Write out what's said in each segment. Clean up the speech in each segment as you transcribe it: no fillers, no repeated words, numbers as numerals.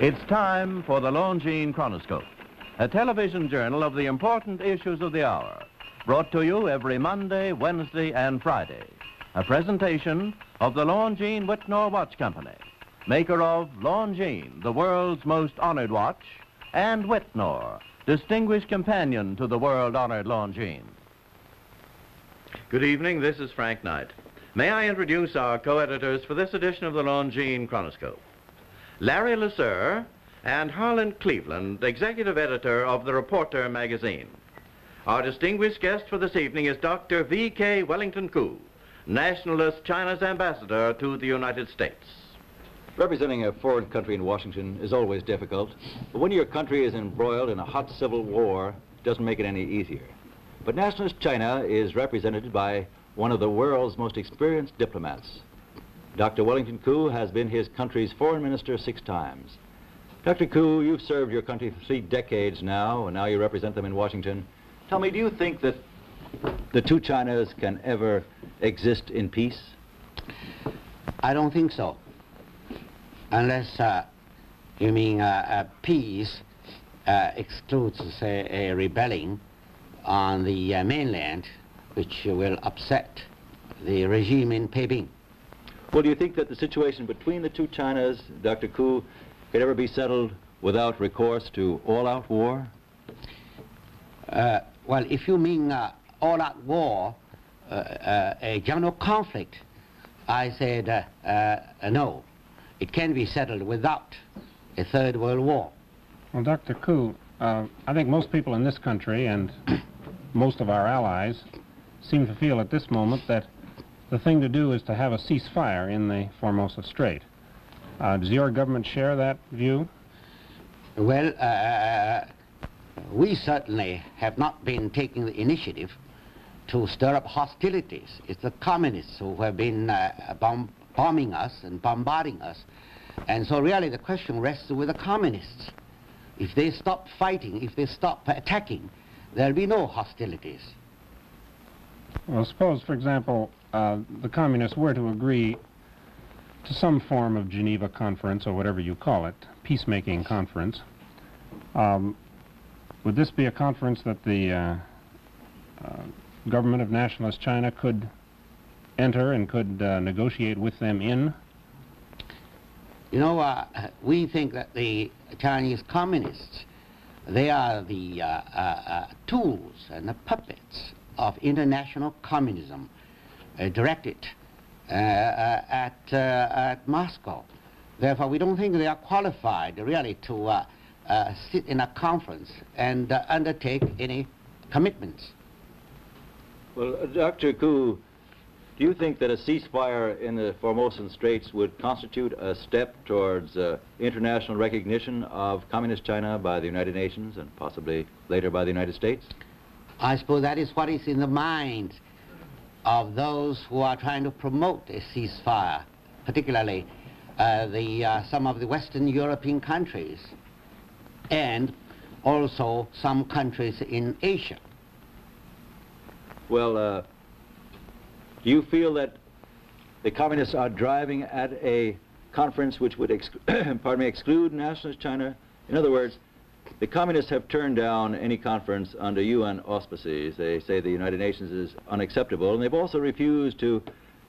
It's time for the Longines Chronoscope, a television journal of the important issues of the hour, brought to you every Monday, Wednesday, and Friday. A presentation of the Longines Wittnauer Watch Company, maker of Longines, the world's most honored watch, and Wittnauer, distinguished companion to the world-honored Longines. Good evening, this is Frank Knight. May I introduce our co-editors for this edition of the Longines Chronoscope? Larry LeSueur and Harlan Cleveland, executive editor of The Reporter magazine. Our distinguished guest for this evening is Dr. V. K. Wellington Koo, Nationalist China's ambassador to the United States. Representing a foreign country in Washington is always difficult, but when your country is embroiled in a hot civil war, it doesn't make it any easier. But Nationalist China is represented by one of the world's most experienced diplomats. Dr. Wellington Koo has been his country's foreign minister 6 times. Dr. Koo, you've served your country for 3 decades now, and now you represent them in Washington. Tell me, do you think that the two Chinas can ever exist in peace? I don't think so. Unless you mean peace excludes, say, a rebellion on the mainland, which will upset the regime in Peiping. Well, do you think that the situation between the two Chinas, Dr. Koo, could ever be settled without recourse to all-out war? Well, if you mean all-out war, a general conflict, I said no. It can be settled without a Third World War. Well, Dr. Koo, I think most people in this country and most of our allies seem to feel at this moment that the thing to do is to have a ceasefire in the Formosa Strait. Does your government share that view? Well, we certainly have not been taking the initiative to stir up hostilities. It's the communists who have been bombing us and bombarding us. And so really the question rests with the communists. If they stop fighting, if they stop attacking, there'll be no hostilities. Well, suppose, for example, the communists were to agree to some form of Geneva Conference, or whatever you call it, peacemaking conference. Would this be a conference that the government of Nationalist China could enter and could negotiate with them in? You know, we think that the Chinese communists, they are the tools and the puppets of international communism directed at Moscow. Therefore, we don't think they are qualified really to sit in a conference and undertake any commitments. Well, Dr. Koo, do you think that a ceasefire in the Formosan Straits would constitute a step towards international recognition of Communist China by the United Nations and possibly later by the United States? I suppose that is what is in the minds of those who are trying to promote a ceasefire, particularly some of the Western European countries and also some countries in Asia. Well, do you feel that the communists are driving at a conference which would exclude Nationalist China? In other words, the communists have turned down any conference under UN auspices. They say the United Nations is unacceptable, and they've also refused to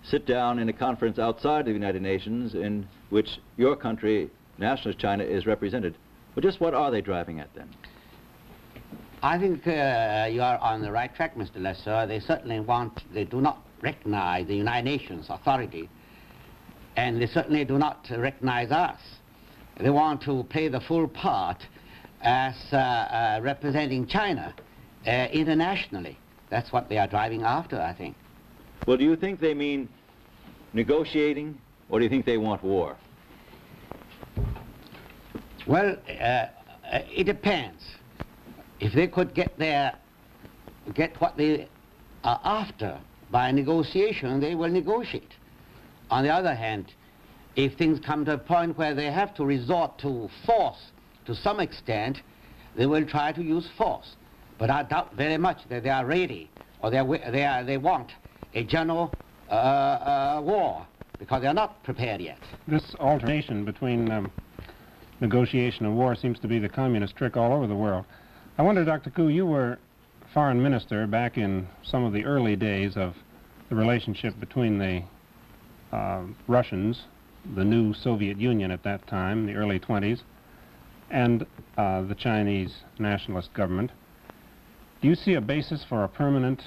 sit down in a conference outside the United Nations in which your country, Nationalist China, is represented. But just what are they driving at then? I think you are on the right track, Mr. LeSueur. They certainly do not recognize the United Nations authority, and they certainly do not recognize us. They want to play the full part as representing China internationally. That's what they are driving after, I think. Well, do you think they mean negotiating, or do you think they want war? Well, it depends. If they could get what they are after by negotiation, they will negotiate. On the other hand, if things come to a point where they have to resort to force to some extent, they will try to use force. But I doubt very much that they are ready, or they want a general war, because they are not prepared yet. This alternation between negotiation of war seems to be the communist trick all over the world. I wonder, Dr. Koo, you were foreign minister back in some of the early days of the relationship between the Russians, the new Soviet Union at that time, the early 20s, and the Chinese nationalist government. Do you see a basis for a permanent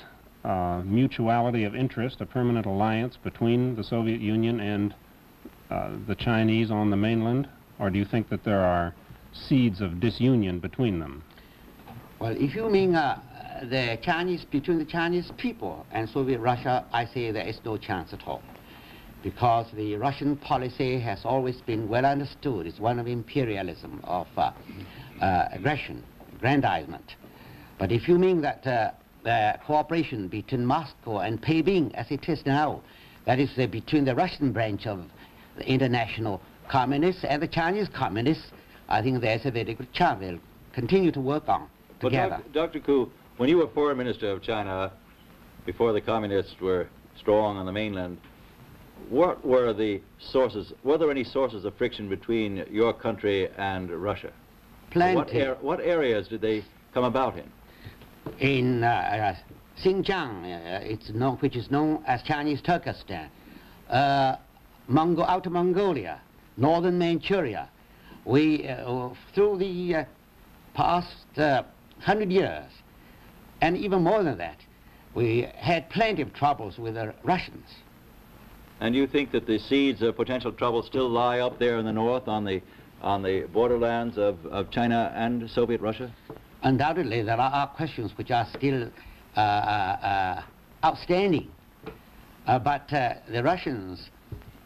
mutuality of interest, a permanent alliance between the Soviet Union and the Chinese on the mainland? Or do you think that there are seeds of disunion between them? Well, if you mean the Chinese, between the Chinese people and Soviet Russia, I say there is no chance at all. Because the Russian policy has always been well understood. It's one of imperialism, of aggression, aggrandizement. But if you mean that the cooperation between Moscow and Peiping, as it is now, that is between the Russian branch of the international communists and the Chinese communists, I think there's a very good chance they'll continue to work on together. But Dr. Koo, when you were foreign minister of China, before the communists were strong on the mainland, what were the sources, were there any sources of friction between your country and Russia? Plenty. What areas did they come about in? In Xinjiang, it's known, which is known as Chinese Turkestan, Outer Mongolia, northern Manchuria. We, through the past 100 years, and even more than that, we had plenty of troubles with the Russians. And you think that the seeds of potential trouble still lie up there in the north, on the borderlands of China and Soviet Russia? Undoubtedly, there are questions which are still outstanding. But the Russians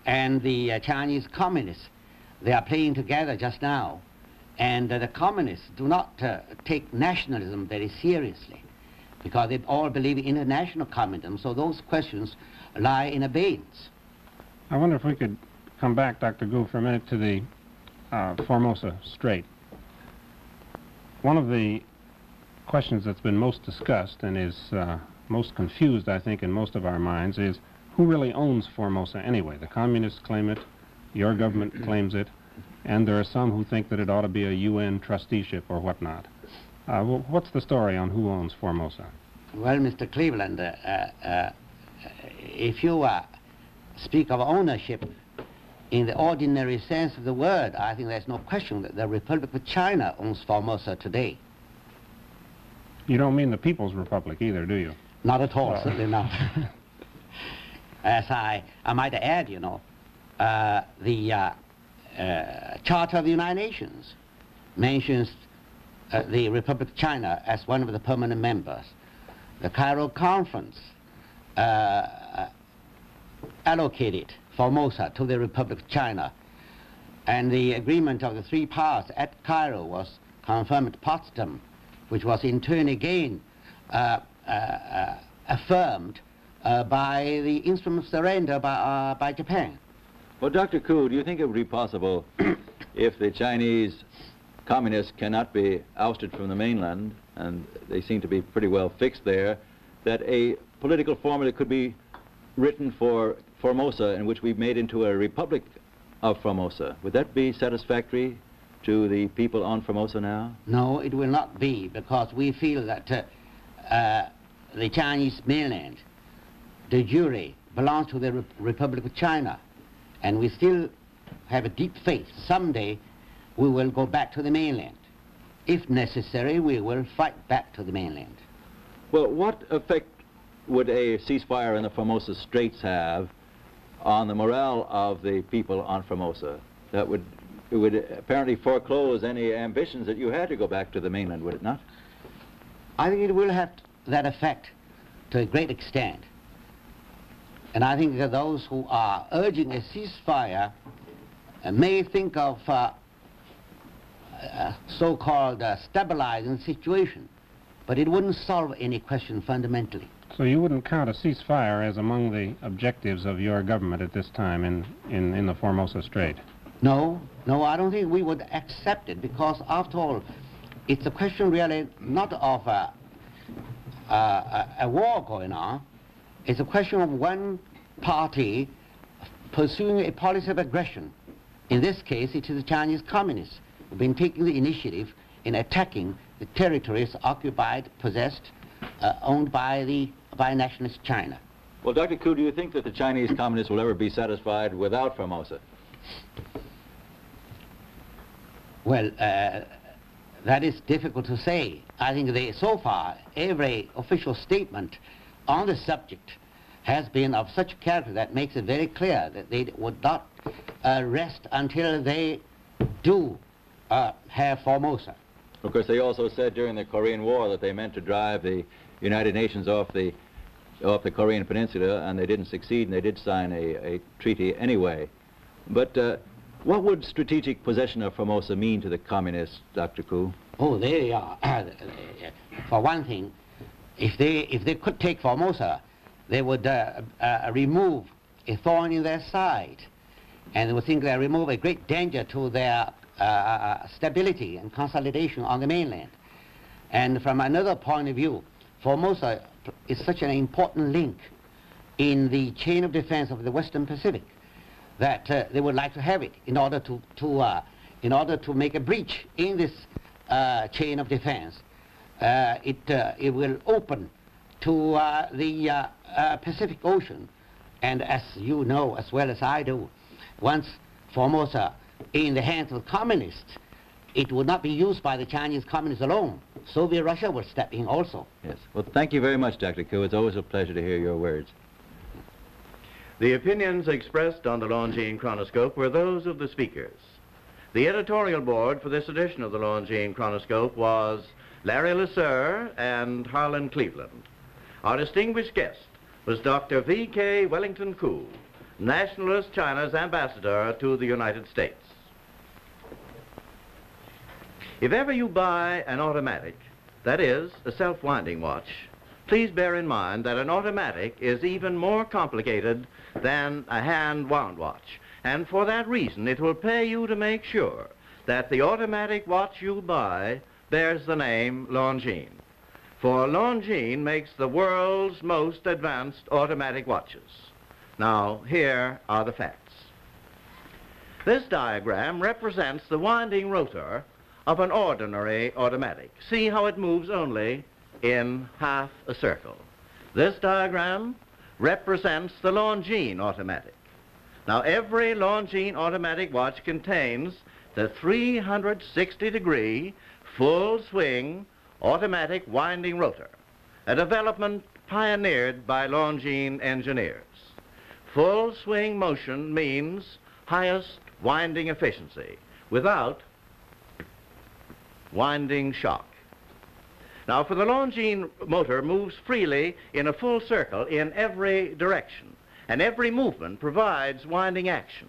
and the Chinese communists, they are playing together just now. And the communists do not take nationalism very seriously, because they all believe in international communism, so those questions lie in abeyance. I wonder if we could come back, Dr. Koo, for a minute to the Formosa Strait. One of the questions that's been most discussed and is most confused, I think, in most of our minds is who really owns Formosa anyway? The communists claim it, your government claims it, and there are some who think that it ought to be a UN trusteeship or whatnot. Well, what's the story on who owns Formosa? Well, Mr. Cleveland, if you speak of ownership in the ordinary sense of the word, I think there's no question that the Republic of China owns Formosa today. You don't mean the People's Republic either, do you? Not at all, certainly not. As I might add, you know, the Charter of the United Nations mentions the Republic of China as one of the permanent members. The Cairo Conference allocated Formosa to the Republic of China, and the agreement of the three powers at Cairo was confirmed at Potsdam, which was in turn again affirmed by the instrument of surrender by Japan. Well, Dr. Koo, do you think it would be possible if the Chinese communists cannot be ousted from the mainland, and they seem to be pretty well fixed there, that a political formula could be written for Formosa in which we've made into a Republic of Formosa? Would that be satisfactory to the people on Formosa now? No, it will not be, because we feel that the Chinese mainland, de jure, belongs to the Republic of China, and we still have a deep faith someday we will go back to the mainland. If necessary, we will fight back to the mainland. Well, what effect would a ceasefire in the Formosa Straits have on the morale of the people on Formosa? That would, it would apparently foreclose any ambitions that you had to go back to the mainland, would it not? I think it will have that effect to a great extent. And I think that those who are urging a ceasefire may think of so-called stabilizing situation, but it wouldn't solve any question fundamentally. So you wouldn't count a ceasefire as among the objectives of your government at this time in the Formosa Strait? No, no, I don't think we would accept it, because after all, it's a question really not of a war going on. It's a question of one party pursuing a policy of aggression. In this case, it is the Chinese communists. been taking the initiative in attacking the territories occupied, possessed, owned by Nationalist China. Well, Dr. Koo, do you think that the Chinese Communists will ever be satisfied without Formosa? Well, that is difficult to say. I think they, so far, every official statement on the subject has been of such character that makes it very clear that they would not rest until they do have Formosa. Of course, they also said during the Korean War that they meant to drive the United Nations off the Korean Peninsula, and they didn't succeed, and they did sign a treaty anyway. But what would strategic possession of Formosa mean to the Communists, Dr. Koo? Oh, they are. For one thing, if they could take Formosa, they would remove a thorn in their side, and they would think they remove a great danger to their stability and consolidation on the mainland. And from another point of view, Formosa is such an important link in the chain of defense of the Western Pacific that they would like to have it in order to make a breach in this chain of defense. It will open to the Pacific Ocean, and as you know as well as I do, once Formosa in the hands of the Communists, it would not be used by the Chinese Communists alone. Soviet Russia will step in also. Yes. Well, thank you very much, Dr. Koo. It's always a pleasure to hear your words. The opinions expressed on the Longines Chronoscope were those of the speakers. The editorial board for this edition of the Longines Chronoscope was Larry LeSueur and Harlan Cleveland. Our distinguished guest was Dr. V. K. Wellington Koo, Nationalist China's ambassador to the United States. If ever you buy an automatic, that is, a self-winding watch, please bear in mind that an automatic is even more complicated than a hand-wound watch. And for that reason, it will pay you to make sure that the automatic watch you buy bears the name Longines. For Longines makes the world's most advanced automatic watches. Now, here are the facts. This diagram represents the winding rotor of an ordinary automatic. See how it moves only in half a circle. This diagram represents the Longines automatic. Now, every Longines automatic watch contains the 360-degree full-swing automatic winding rotor, a development pioneered by Longines engineers. Full-swing motion means highest winding efficiency without winding shock. Now, for the Longines motor moves freely in a full circle in every direction, and every movement provides winding action.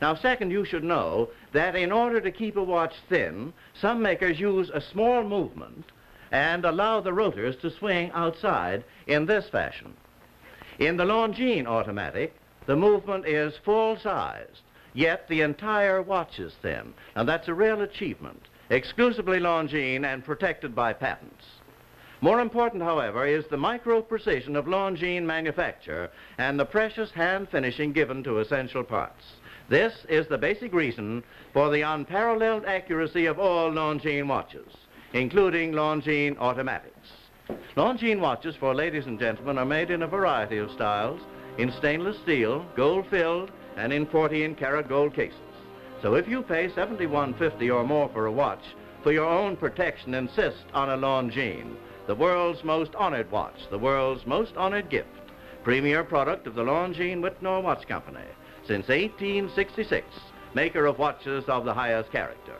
Now, second, you should know that in order to keep a watch thin, some makers use a small movement and allow the rotors to swing outside in this fashion. In the Longines automatic, the movement is full-sized, yet the entire watch is thin. Now, that's a real achievement, exclusively Longines and protected by patents. More important, however, is the micro-precision of Longines manufacture and the precious hand finishing given to essential parts. This is the basic reason for the unparalleled accuracy of all Longines watches, including Longines automatics. Longines watches, for ladies and gentlemen, are made in a variety of styles, in stainless steel, gold-filled, and in 14-karat gold cases. So if you pay $71.50 or more for a watch, for your own protection, insist on a Longines, the world's most honored watch, the world's most honored gift, premier product of the Longines Wittnauer Watch Company, since 1866, maker of watches of the highest character.